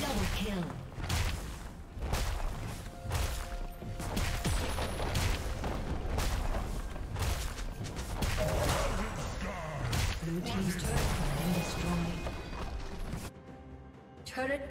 Double kill. Blue team's turret has been destroyed. Turret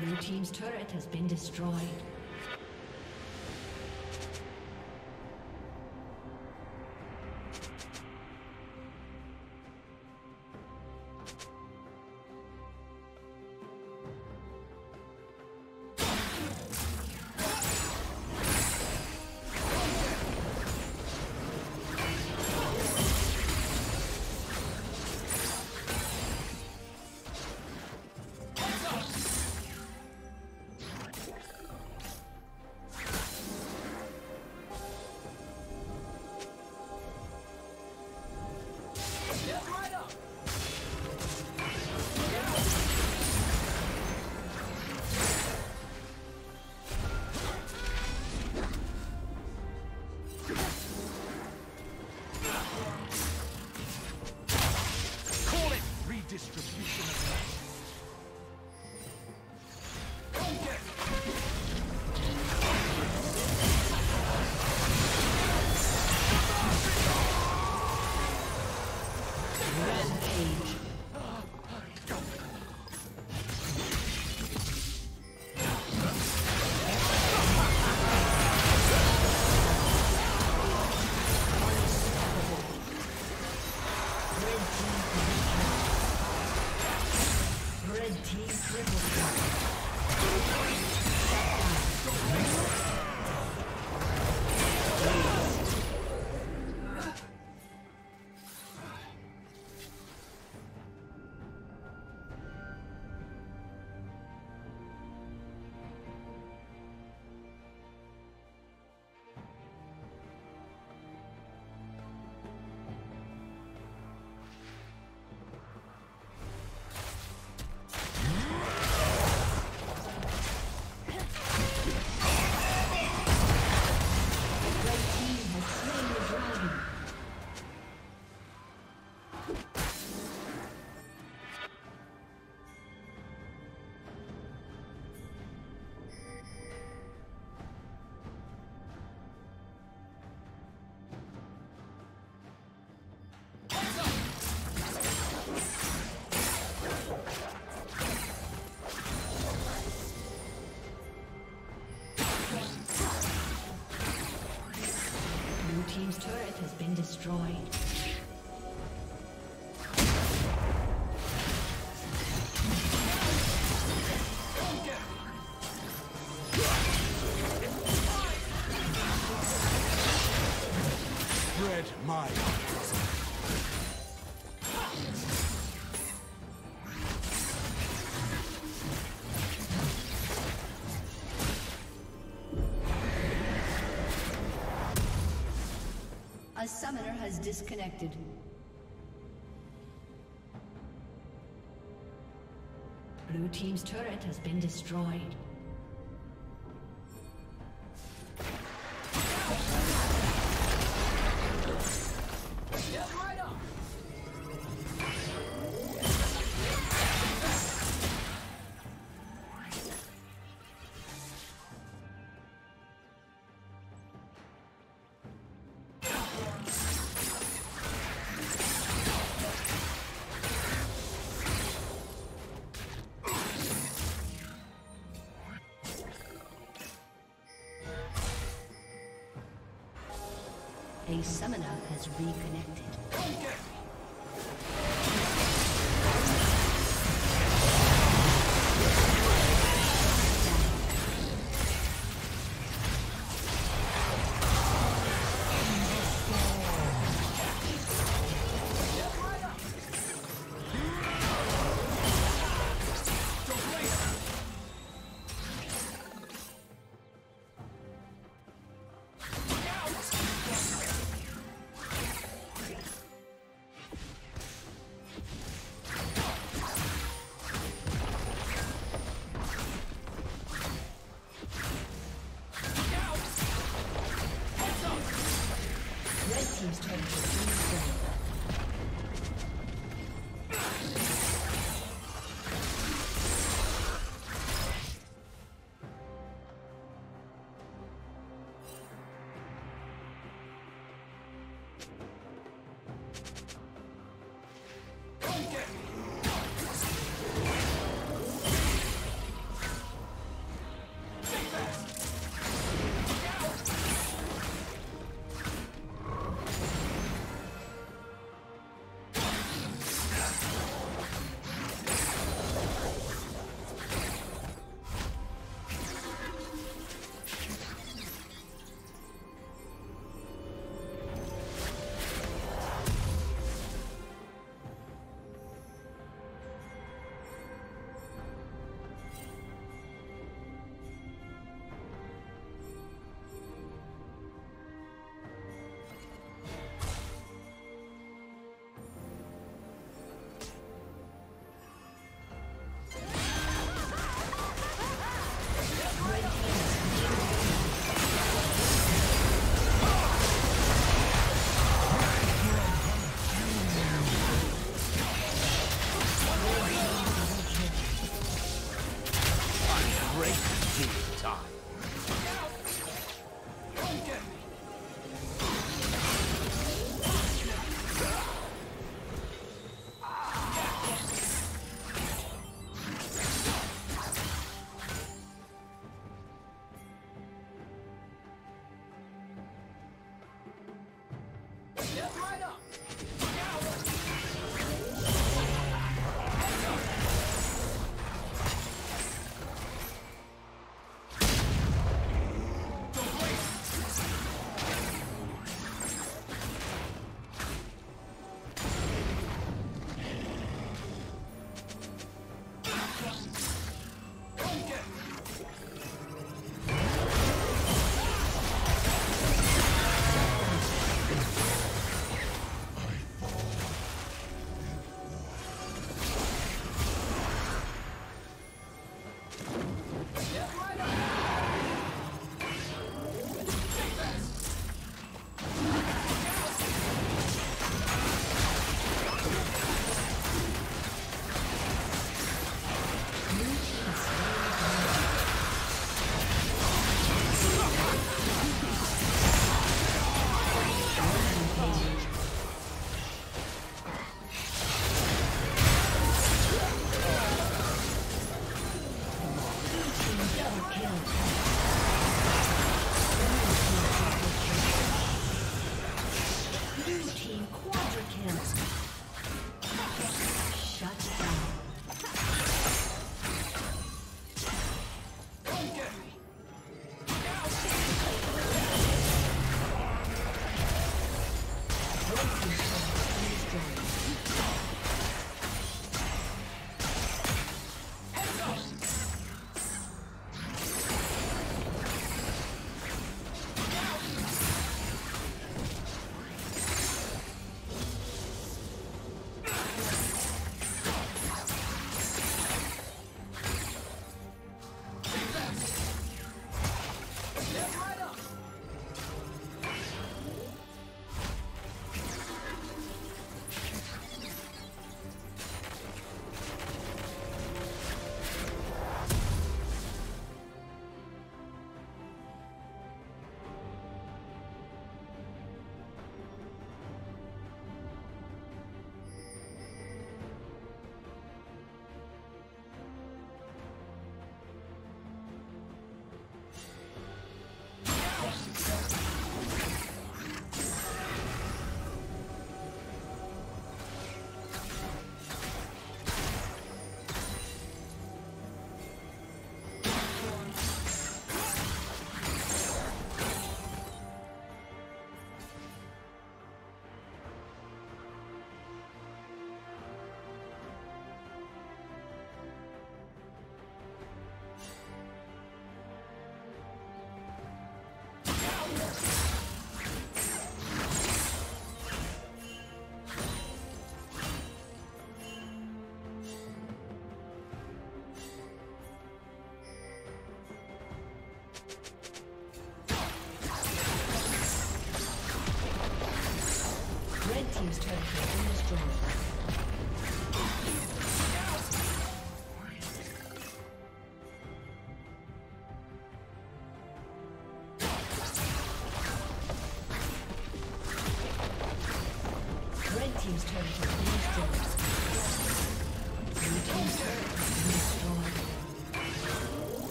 Blue team's turret has been destroyed. team's turret has been destroyed. Spread my A summoner has disconnected. Blue team's turret has been destroyed. A summoner has reconnected.